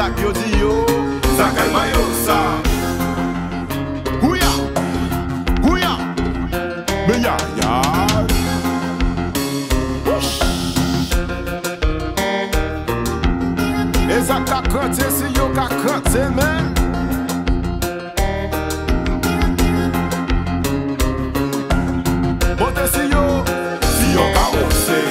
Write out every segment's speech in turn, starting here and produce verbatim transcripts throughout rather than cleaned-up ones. Zack yo di yo, Zack al mayo sa. Ouya, ouya, me ya ya. E Zack ka kante si yo ka kante men. Bote si yo, si yo ka ose.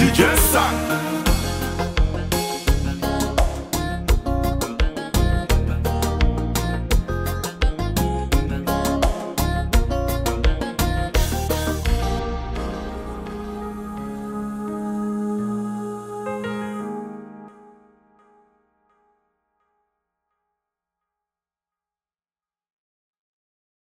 D J Zack.